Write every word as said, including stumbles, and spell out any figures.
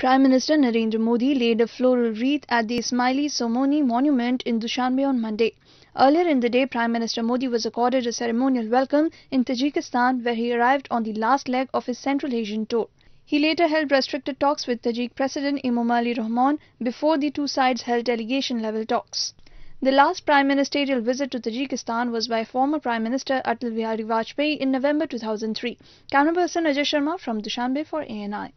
Prime Minister Narendra Modi laid a floral wreath at the Ismaili Somoni Monument in Dushanbe on Monday. Earlier in the day, Prime Minister Modi was accorded a ceremonial welcome in Tajikistan, where he arrived on the last leg of his Central Asian tour. He later held restricted talks with Tajik President Emomali Rahmon before the two sides held delegation-level talks. The last prime ministerial visit to Tajikistan was by former Prime Minister Atal Bihari Vajpayee in November two thousand three. Camera person Rajesh Sharma from Dushanbe for A N I.